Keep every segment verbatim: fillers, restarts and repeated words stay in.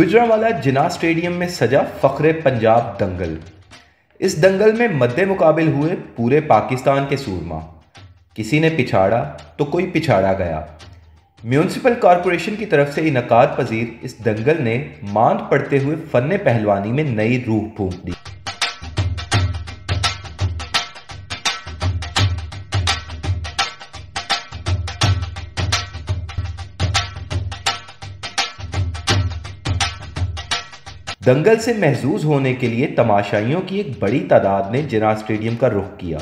गुजरांवाला जिन्ना stadium में सजा फ़ख्र ए पंजाब दंगल। इस दंगल में मद्दे मुकाबिल हुए पूरे पाकिस्तान के सूरमा। किसी ने पिछाड़ा तो कोई पिछाड़ा गया। म्यूनसिपल कॉरपोरेशन की तरफ से इनकाद पजीर इस दंगल ने मांद पड़ते हुए फन पहलवानी में नई रूह फूंक दी। दंगल से महजूज होने के लिए तमाशाइयों की एक बड़ी तादाद ने जिन्ना स्टेडियम का रुख किया।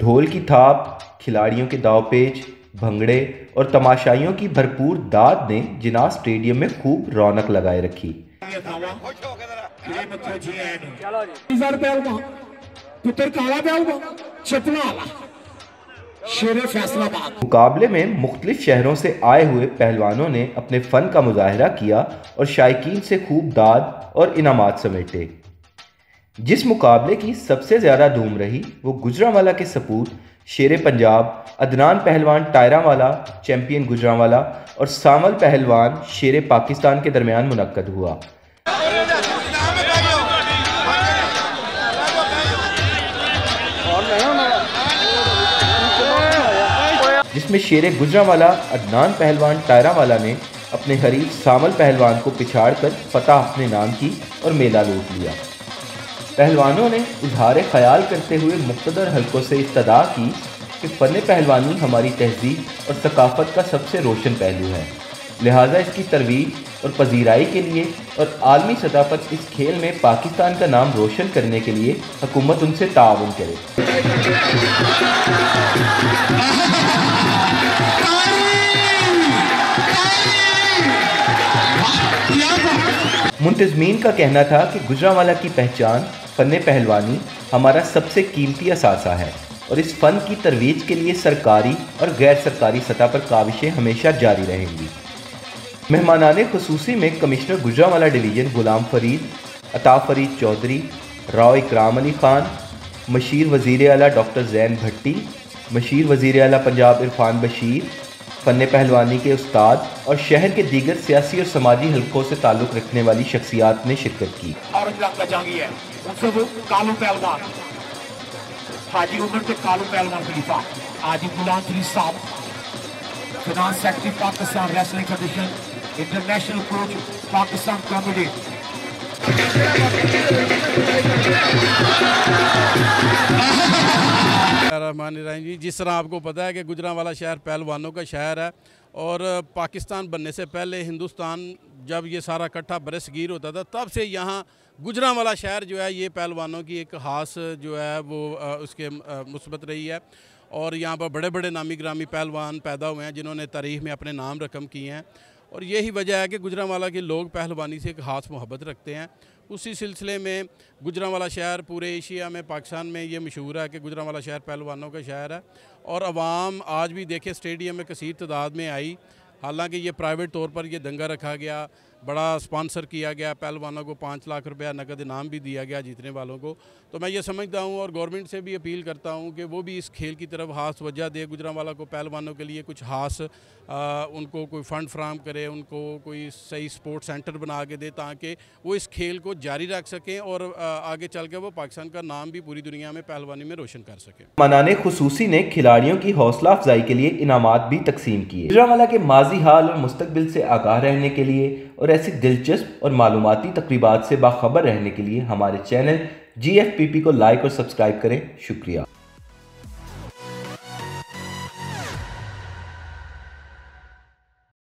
ढोल की थाप, खिलाड़ियों के दावपेच, भंगड़े और तमाशाइयों की भरपूर दाद ने जिन्ना स्टेडियम में खूब रौनक लगाए रखी। मुकाबले में मुख्तलिफ शहरों से आए हुए पहलवानों ने अपने फन का मुजाहरा किया और शायकीन से खूब दाद और इनामात समेटे। जिस मुकाबले की सबसे ज्यादा धूम रही वो गुजरांवाला के सपूत शेर पंजाब अदनान पहलवान टायरांवाला चैंपियन गुजरांवाला और सांवल पहलवान शेर पाकिस्तान के दरमियान मुनक्कद हुआ। जिसमें शेरे गुजरांवाला अदनान पहलवान टायरांवाला ने अपने हरीफ सांवल पहलवान को पिछाड़ कर फतह अपने नाम की और मेला लूट लिया। पहलवानों ने इजहार ख्याल करते हुए मुख्तदर हलकों से इस्तदा की कि फन पहलवानी हमारी तहजीब और सकाफत का सबसे रोशन पहलू है, लिहाजा इसकी तरवीज और पजीराई के लिए और आलमी सतह पर इस खेल में पाकिस्तान का नाम रोशन करने के लिए हुकूमत उनसे ताउन करे। मुंतजमीन का कहना था कि गुजरांवाला की पहचान फन पहलवानी हमारा सबसे कीमती असासा है और इस फन की तरवीज के लिए सरकारी और गैर सरकारी सतह पर काविशें हमेशा जारी रहेंगी। मेहमानाने खुसूसी में कमिश्नर गुजरांवाला डिवीज़न गुलाम फरीद अताफ़ फरीद चौधरी राय इक्राम अली खान, मशीर वज़ीर आला डॉक्टर जैन भट्टी, मशीर वज़ीर आला पंजाब इरफान बशीर, फन पहलवानी के उस्ताद और शहर के दीगर सियासी और समाजी हलकों से ताल्लुक़ रखने वाली शख्सियात ने शिरकत की। हाजी उमर के कालू पहलवान खलीफा हाजी गुलाम फरीद साहब finance secretary Pakistan wrestling federation international coach Pakistan committee. जी जिस तरह आपको पता है कि गुजरांवाला शहर पहलवानों का शहर है और पाकिस्तान बनने से पहले हिंदुस्तान जब ये सारा इकट्ठा बरसगीर होता था तब से यहाँ गुजरांवाला शहर जो है ये पहलवानों की एक खास जो है वो उसके मुस्बत रही है और यहाँ पर बड़े बड़े नामी ग्रामी पहलवान पैदा हुए हैं जिन्होंने तारीख में अपने नाम रकम किए हैं और यही वजह है कि गुजरांवाला के लोग पहलवानी से एक खास मोहब्बत रखते हैं। उसी सिलसिले में गुजरांवाला शहर पूरे एशिया में पाकिस्तान में ये मशहूर है कि गुजरांवाला शहर पहलवानों का शहर है और आवाम आज भी देखे स्टेडियम में कसीर तादाद में आई। हालांकि ये प्राइवेट तौर पर यह दंगा रखा गया, बड़ा स्पॉन्सर किया गया, पहलवानों को पाँच लाख रुपया नकद इनाम भी दिया गया जीतने वालों को। तो मैं ये समझता हूँ और गवर्नमेंट से भी अपील करता हूँ कि वो भी इस खेल की तरफ खास वजह दे, गुजरांवाला को पहलवानों के लिए कुछ खास उनको कोई फंड फ्राहम करे, उनको कोई सही स्पोर्ट्स सेंटर बना के दे ताकि वो इस खेल को जारी रख सकें और आगे चल के वो पाकिस्तान का नाम भी पूरी दुनिया में पहलवानी में रोशन कर सकें। मनाने खुसूसी ने खिलाड़ियों की हौसला अफजाई के लिए इनामात भी तकसीम किए। गुजरांवाला के माजी हाल और मुस्तकबिल से आगाह रहने के लिए और ऐसी दिलचस्प और मालूमाती तकरीबात से बाखबर रहने के लिए हमारे channel G F P P को लाइक और सब्सक्राइब करें। शुक्रिया।